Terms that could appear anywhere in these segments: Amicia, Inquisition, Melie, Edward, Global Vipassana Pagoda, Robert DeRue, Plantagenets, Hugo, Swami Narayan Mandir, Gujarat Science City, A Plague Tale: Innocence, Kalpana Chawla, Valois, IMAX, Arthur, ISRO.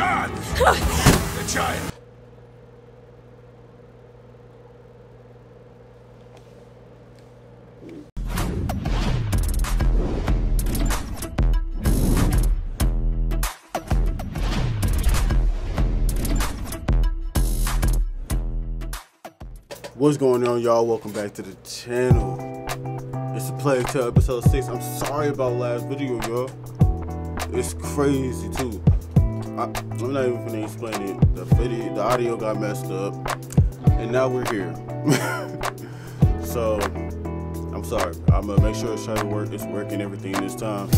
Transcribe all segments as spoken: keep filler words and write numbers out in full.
God! The giant! What's going on, y'all? Welcome back to the channel. It's A Plague Tale episode six. I'm sorry about last video, y'all. It's crazy too. I, I'm not even gonna explain it. The video, the audio got messed up, and now we're here. So I'm sorry. I'm gonna make sure it's trying to work. It's working everything this time.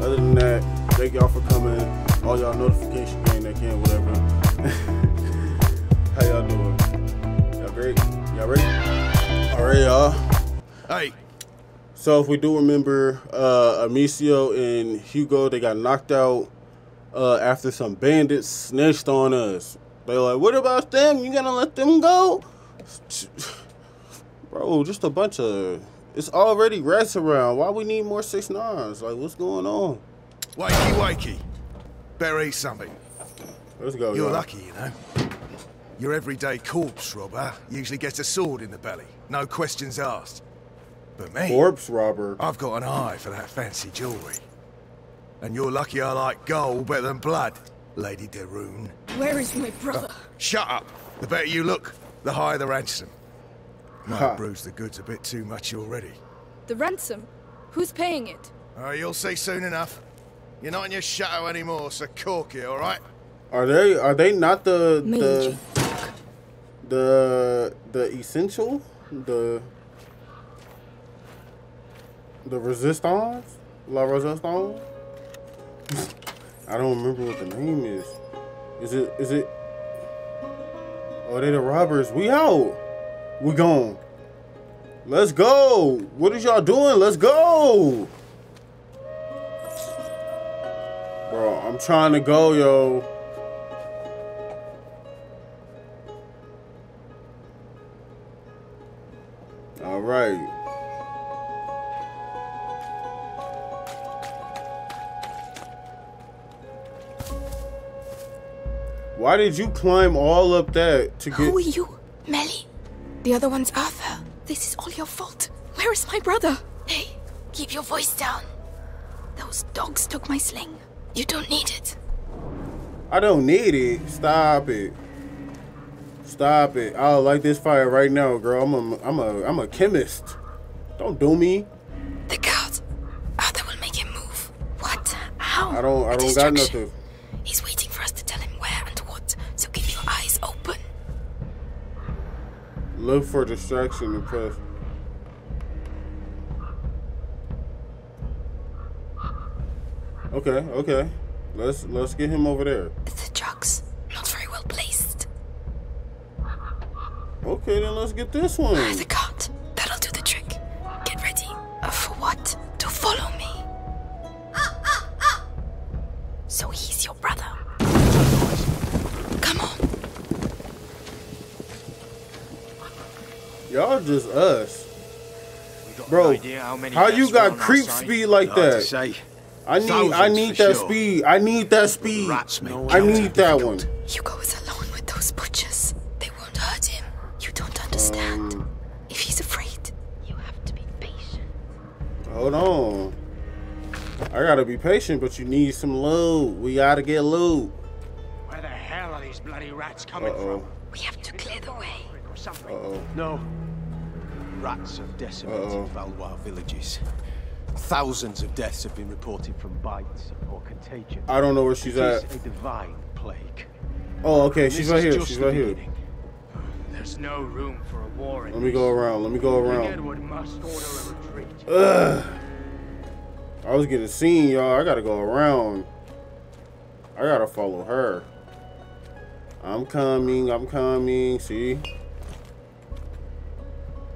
Other than that, thank y'all for coming. All y'all notification gang that can, whatever. How y'all doing? Great. Y'all ready? All right, y'all. All right. So if we do remember, uh, Amicia and Hugo, they got knocked out uh, after some bandits snitched on us. They were like, what about them? You gonna let them go? Bro, just a bunch of... It's already rats around. Why we need more six nines? Like, what's going on? Wakey, wakey. Bury something. Let's go, You're y'all. Lucky, you know. Your everyday corpse robber usually gets a sword in the belly, no questions asked. But me, corpse robber, I've got an eye for that fancy jewelry. And you're lucky I like gold better than blood, Lady DeRue. Where is my brother? Uh, shut up! The better you look, the higher the ransom. Might have bruised the goods a bit too much already. The ransom? Who's paying it? Oh, you'll see soon enough. You're not in your shadow anymore, so cork it, all right? Are they? Are they not the the? The the essential, the the resistance, la resistance. I don't remember what the name is. Is it is it? Are they the robbers? We out. We gone. Let's go. What is y'all doing? Let's go, bro. I'm trying to go, yo. Right. Why did you climb all up that to get? Who are you? Melie? The other one's Arthur. This is all your fault. Where is my brother? Hey, keep your voice down. Those dogs took my sling. You don't need it. I don't need it. Stop it. Stop it. I like this fire right now, girl. I'm a, I'm a, I'm a chemist. Don't do me. The guard. Arthur will make him move. What? How? I don't, I don't got nothing. He's waiting for us to tell him where and what, so keep your eyes open. Look for distraction and press. Okay, okay. Let's, let's get him over there. The drugs. Not very well placed. Okay, then let's get this one. I forgot. That'll do the trick. Get ready. Uh, for what? To follow me. Ah, ah, ah. So he's your brother. Come on. Y'all just us. Bro, how you got creep speed like that? I need, I need that speed. I need that speed. I need that one. Hugo is alone with those butchers. They won't hurt him. Understand. Um, if he's afraid, you have to be patient. Hold on. I gotta be patient, but you need some loot. We gotta get loot. Where the hell are these bloody rats coming uh-oh. from? We have to clear the way. Uh-oh. No. Rats have decimated uh-oh. Valois villages. Thousands of deaths have been reported from bites or contagion. I don't know where she's at. It is a divine plague. Oh, okay. She's right here. She's right here. There's no room for a war. Let me go around. Let me go around. Edward must order a retreat. Ugh. I was getting seen, y'all. I gotta go around. I gotta follow her. I'm coming. I'm coming. See?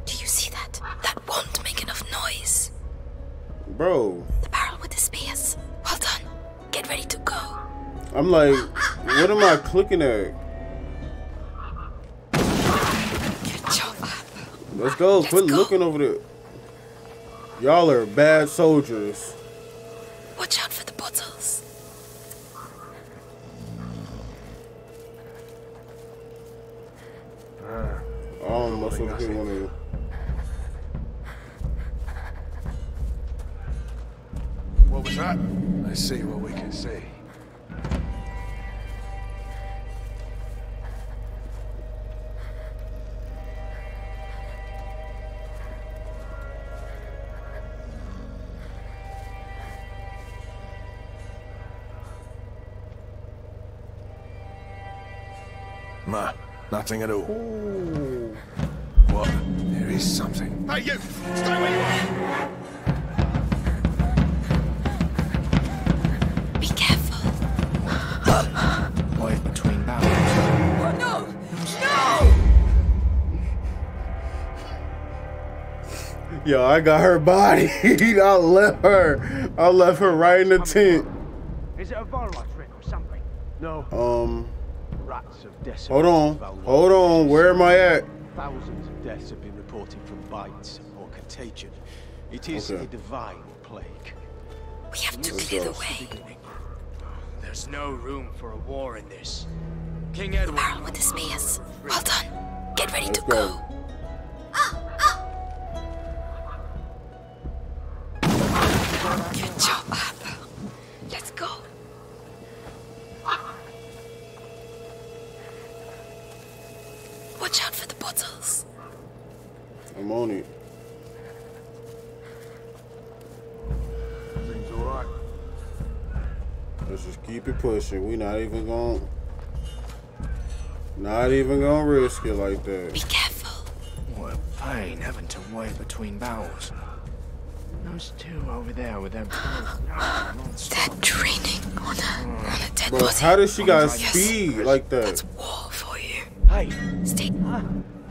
Do you see that? That won't make enough noise. Bro. The barrel with the spears. Well done. Get ready to go. I'm like, what am I clicking at? Let's go. Let's Quit go. looking over there. Y'all are bad soldiers. Watch out for the bottles. nothing, nothing. Here, nothing. What was that? Let's see what we can see. Nah, nothing at all. Ooh. What? There is something. Hey, you! Stay where you are! Be careful. What? Between barrels. Oh, no! No! Yo, I got her body. I left her. I left her right in the tent. Is it a Valois trick or something? No. Um... Rats of death. Hold on, hold on, where am I at? Thousands of deaths have been reported from bites or contagion. It is okay. A divine plague. We have to clear the way. There's no room for a war in this. King Edward. Barrel with the spears. Well done. Get ready to go. Ah, ah. Good job, Arthur. Let's go. Watch out for the bottles. I'm on it. Everything's alright. Let's just keep it pushing. We not even gonna not even gonna risk it like that. Be careful. What a pain having to wait between bowels. Those two over there with them. That training on a, on a dead Bro, body. How does she got speed yes. like that? That's war for you. Hey, stay. Huh?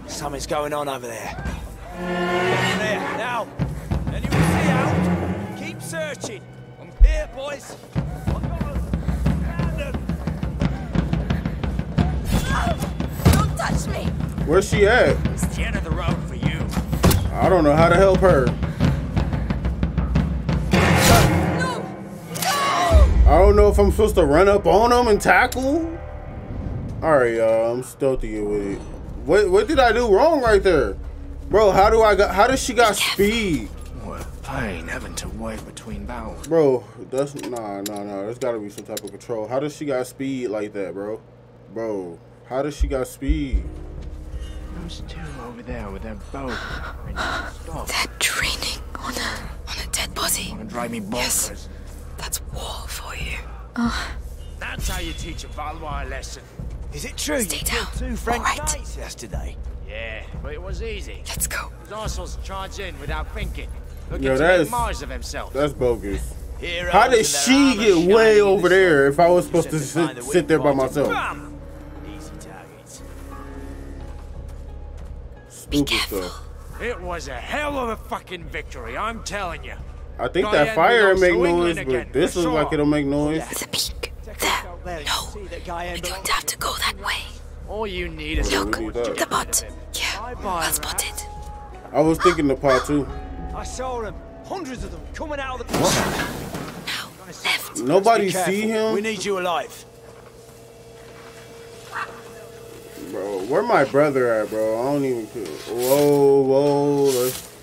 Something's going on over there. Over there, now. Anyone see out? Keep searching. I'm here, boys. I've got a... Don't touch me. Where's she at? It's the end of the road for you. I don't know how to help her. No. No. I don't know if I'm supposed to run up on them and tackle. Alright, y'all, I'm stealthy with it. What what did I do wrong right there? Bro, how do I got how does she got speed? What a pain having to wait between bowels. Bro, that's nah nah nah. There's gotta be some type of control. How does she got speed like that, bro? Bro, how does she got speed? Those two over there with their bow. That training on a on a dead body. Wanna drive me bonkers. Yes, that's war for you. Oh. That's how you teach a Valois lesson. Is it true? Stay down. Two French right. days yesterday. Yeah, but it was easy. Let's go. Arsenal's charged in without thinking. Looking Yo, to make Mars of himself. That's bogus. Heroes How did she get way over the there if I was supposed to, to sit, sit there by myself? Bam! Easy targets. Be careful. Stuff. It was a hell of a fucking victory, I'm telling you. I think Guy that fire make noise, again, but this looks sure. like it'll make noise. There. No, we don't have to go that way. All you need is Look, the pot. Yeah, well spotted. I was thinking the pot too. I saw him. Hundreds of them coming out of the Now, left. Nobody see him? We need you alive. Bro, where my brother at, bro? I don't even care. Whoa, whoa. Let's...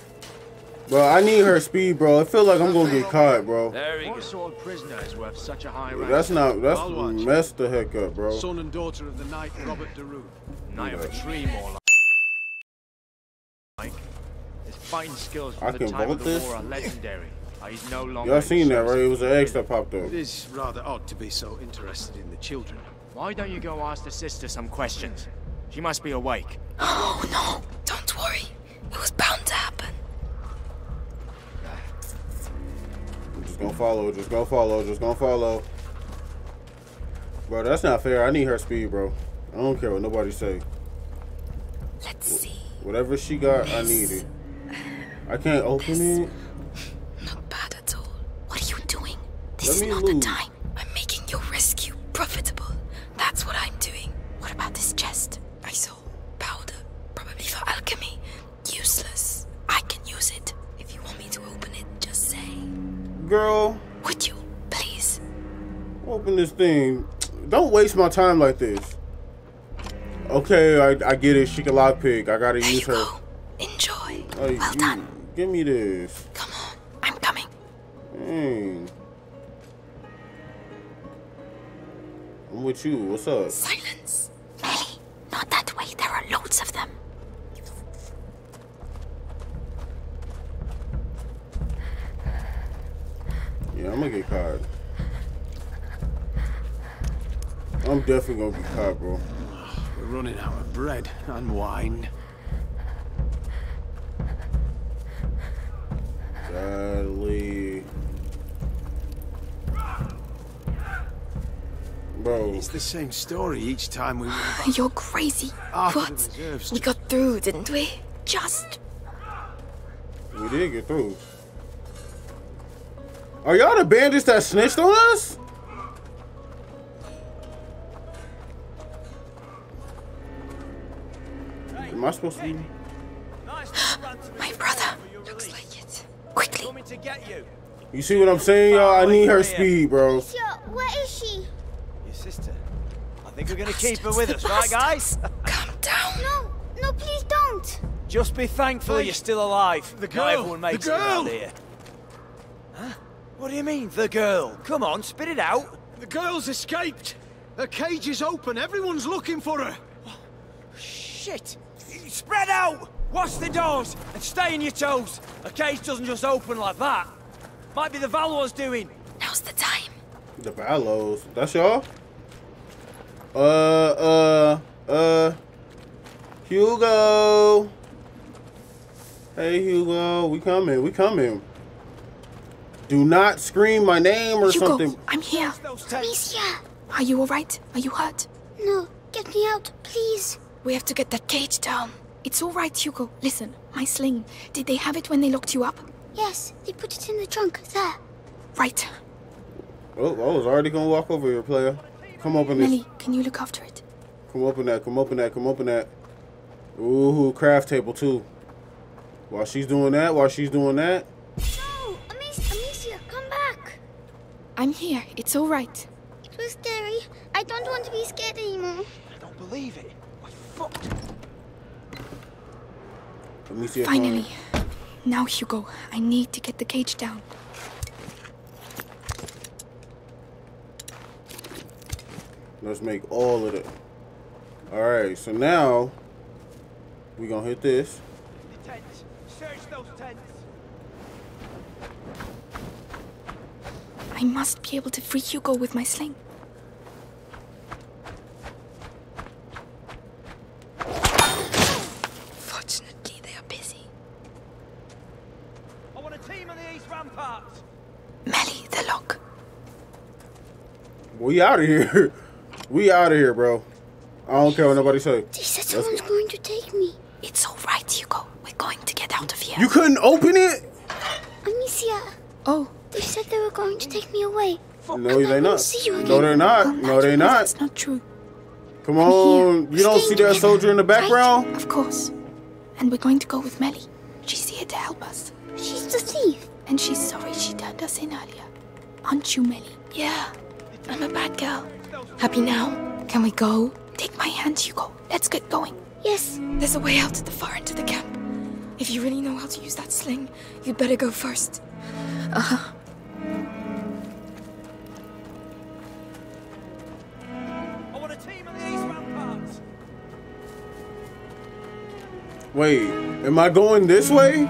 Bro, I need her speed, bro. I feel like I'm gonna get caught, bro. What sort of prisoner is worth such a high rank? That's not. That's messed the heck up, bro. Son and daughter of the knight Robert DeRue. Knight of a tree, more like. His fighting skills from the time of the war are legendary. He's no longer. Y'all seen that, right? It was an X that popped up. It is rather odd to be so interested in the children. Why don't you go ask the sister some questions? She must be awake. Oh no! Don't worry. It was bound to happen. Just gonna follow, just gonna follow, just gonna follow. Bro, that's not fair. I need her speed, bro. I don't care what nobody say. Let's see. Whatever she got, this, I need it. I can't open it. Not bad at all. What are you doing? This Let is not lose. the time. I'm making your rescue profitable. That's what I'm doing. What about this chest? I saw powder, probably for alchemy. Useless. I can use it. If you want me to open it, just say. Girl, would you please open this thing? Don't waste my time like this. Okay, I, I get it. She can lockpick. I gotta there use her. Go. Enjoy. Oh, well you, done. Give me this. Come on, I'm coming. Mm. I'm with you. What's up? Silence. Melie, not that way. There are loads of them. Yeah, I'm gonna get caught. I'm definitely gonna get caught, bro. We're running out of bread and wine. Sadly. Bro. It's the same story each time we went. You're crazy. What? We got through, didn't we? Just. We did get through. Are y'all the bandits that snitched on us? Am I supposed to be? My brother. Looks like it. Quickly. You see what I'm saying, y'all? I need her speed, bro. Sure. Where is she? Your sister. I think we're gonna keep her with us, right, guys? Calm down. No, no, please don't. Just be thankful you're still alive. The girl. Not everyone makes it around here. Huh? What do you mean, the girl? Come on, spit it out. The girl's escaped. Her cage is open. Everyone's looking for her. Oh, shit. Spread out. Watch the doors and stay on your toes. A cage doesn't just open like that. Might be the Valois doing. Now's the time. The Valois. That's y'all? Uh, uh, uh. Hugo. Hey, Hugo. We coming. We coming. Do not scream my name or Hugo, something. I'm here. Amicia. Are you alright? Are you hurt? No. Get me out, please. We have to get that cage down. It's alright, Hugo. Listen, my sling. Did they have it when they locked you up? Yes, they put it in the trunk there. Right. Oh, I was already gonna walk over here, player. Come open this. Melie, can you look after it? Come open that, come open that, come open that. Ooh, craft table too. While she's doing that, while she's doing that. I'm here. It's all right. It was scary. I don't want to be scared anymore. I don't believe it. We're fucked. Let me see. Finally. Now, Hugo, I need to get the cage down. Let's make all of it. All right. So now we're gonna hit this. The tents. Search those tents. I must be able to free Hugo with my sling. Fortunately, they are busy. I want a team on the east ramparts. Melie, the lock. We out of here. We out of here, bro. I don't care what nobody says. They said someone's going to take me. It's all right, Hugo. We're going to get out of here. You couldn't open it? Amicia. Oh. They said they were going to take me away. No, they're not. No, they're not. No, they're not. That's not true. Come on. You don't see that soldier in the background? Of course. And we're going to go with Melie. She's here to help us. She's the thief. And she's sorry she turned us in earlier. Aren't you, Melie? Yeah. I'm a bad girl. Happy now? Can we go? Take my hand, Hugo. Let's get going. Yes. There's a way out at the far end of the camp. If you really know how to use that sling, you'd better go first. Uh-huh. Wait, am I going this way?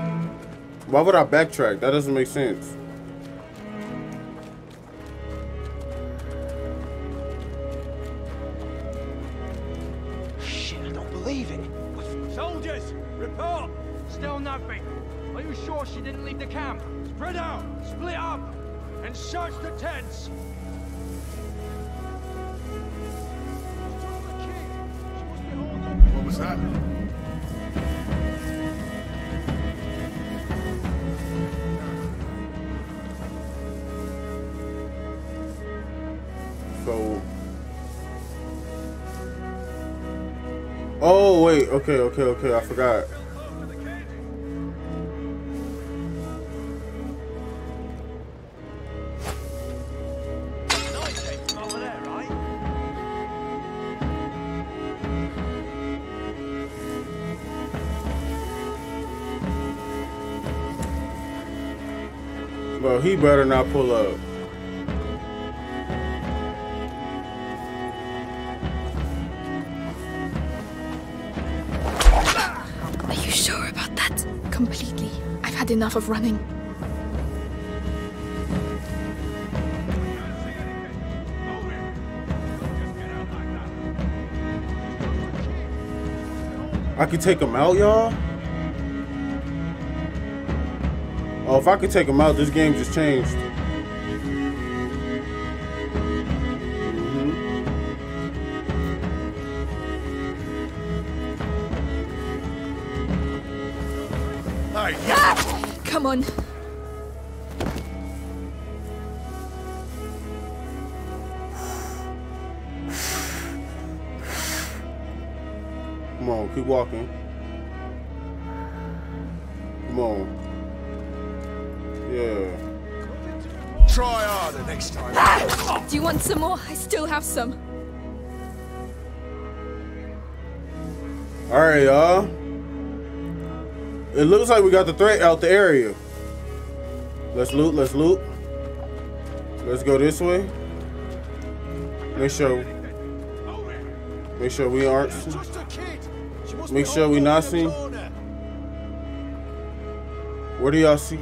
Why would I backtrack? That doesn't make sense. Shit, I don't believe it. Soldiers, report! Still nothing. Are you sure she didn't leave the camp? Spread out, split up, and search the tents. What was that? So... Oh, wait. Okay, okay, okay. I forgot. Bro, he better not pull up. Are you sure about that? Completely. I've had enough of running. I could take him out, y'all? Oh, if I could take him out, this game just changed. Mm-hmm. All right. Ah! Come on. Come on, keep walking. Come on. Yeah. Try harder next time. Ah! Do you want some more? I still have some. All right, y'all. It looks like we got the threat out the area. Let's loot. Let's loot. Let's go this way. Make sure. Make sure we aren't. Make sure we not seen. What do y'all see?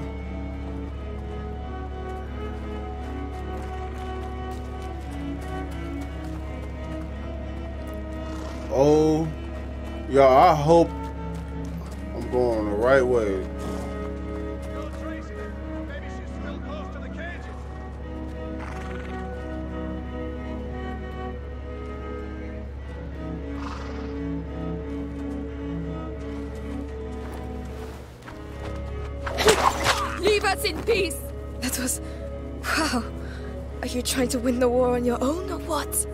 Oh, y'all, I hope I'm going the right way. Maybe she's still close to the cages. Leave us in peace. That was... Wow. Are you trying to win the war on your own or what?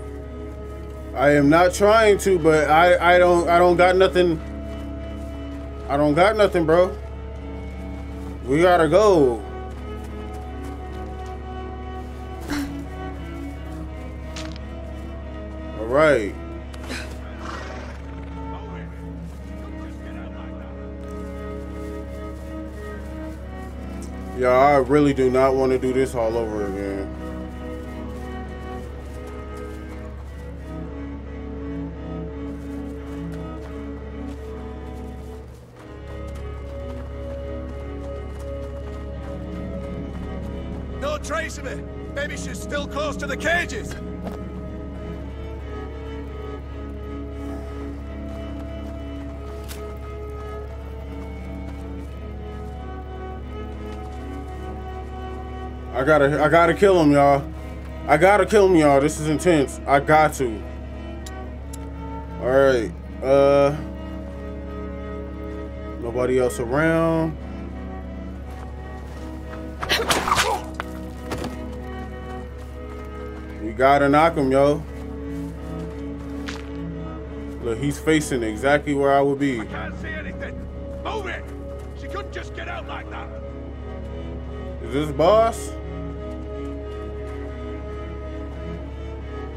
I am not trying to, but I I don't I don't got nothing. I don't got nothing, bro. We gotta go. All right. Yeah, I really do not want to do this all over again. Trace of it. Maybe she's still close to the cages. I gotta, I gotta kill him, y'all. I gotta kill him, y'all. This is intense. I got to. All right. Uh. Nobody else around. Gotta knock him, yo. Look, he's facing exactly where I would be. I can't see anything. Move it. She couldn't just get out like that. Is this boss?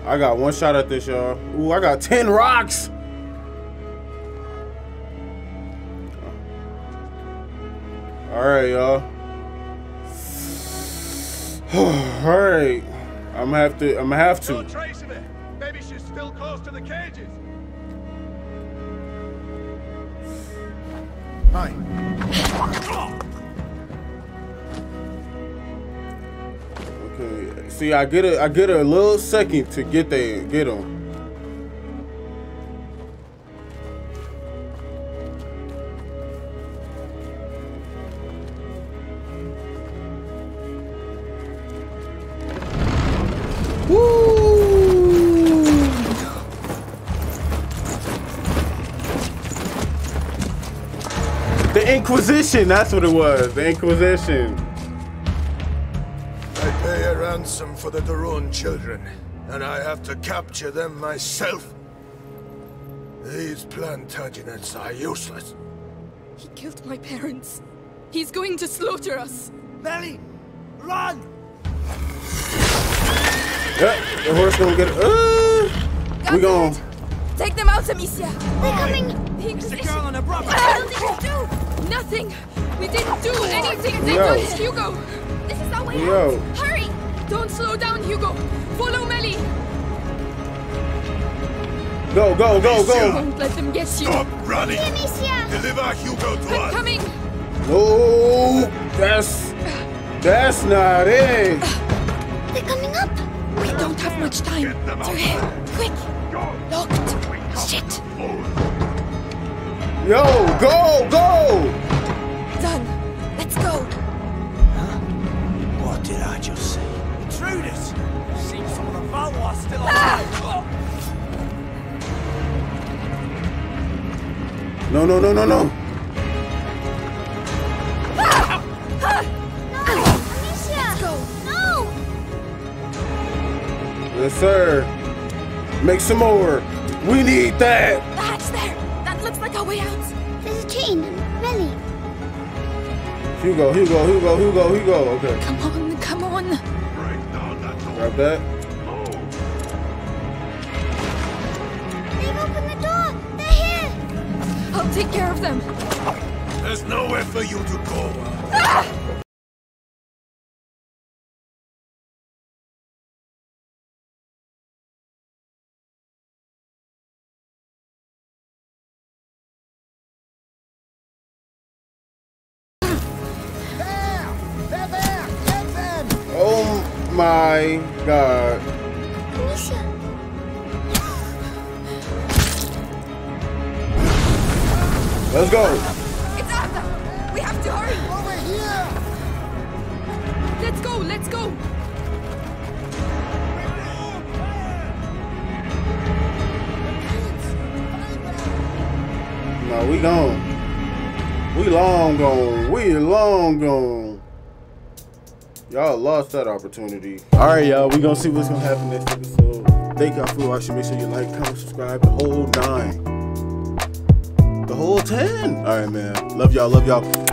I got one shot at this, y'all. Ooh, I got ten rocks. All right, y'all. All right. I'm gonna have to. I'm gonna have to. No trace of it. Maybe she's still close to the cages. Hi. Okay. See, I get a. I get a little second to get there. Get him. Inquisition, that's what it was, the Inquisition. I pay a ransom for the Daron children, and I have to capture them myself. These Plantagenets are useless. He killed my parents. He's going to slaughter us. Melie, run! Yeah, the horse gonna get... Uh, we gone. Take them out, Amicia. We're coming. The Inquisition. It's a girl and a brother. What did you do? Nothing! We didn't do anything! They yeah. Told Hugo! This is our way Yo. out! Hurry! Don't slow down, Hugo! Follow Melie! Go, go, go, go! Don't let them get you! Stop running! Deliver Hugo to I'm us! Coming! No! That's... That's not it! They're coming up! We don't have much time! Get them out! Quick! Locked! Shit! Yo! Go! Go! Done! Let's go! Huh? What did I just say? Intruders! Seems all the Valois still alive! Ah! No, no, no, no, no. Ah! Ah! No, Amicia. Let's go. No. Yes, sir. Make some more. We need that. The hatch there. That looks like our way out. There's a chain. Melie. Hugo, Hugo, Hugo, Hugo, Hugo. Okay. Come on, come on. Break down that door. Grab that. Oh. They've opened the door. They're here. I'll take care of them. There's nowhere for you to go. Ah! There! They're there! Get them! Oh my god. Amicia. Let's go! It's Arthur! We have to hurry! Over here! Let's go! Let's go! No, we gone. We long gone. We long gone. Y'all lost that opportunity. Alright, y'all. We gonna see what's gonna happen next episode. Thank y'all for watching. Make sure you like, comment, subscribe, the whole nine. The whole ten. All right, man. Love y'all. Love y'all.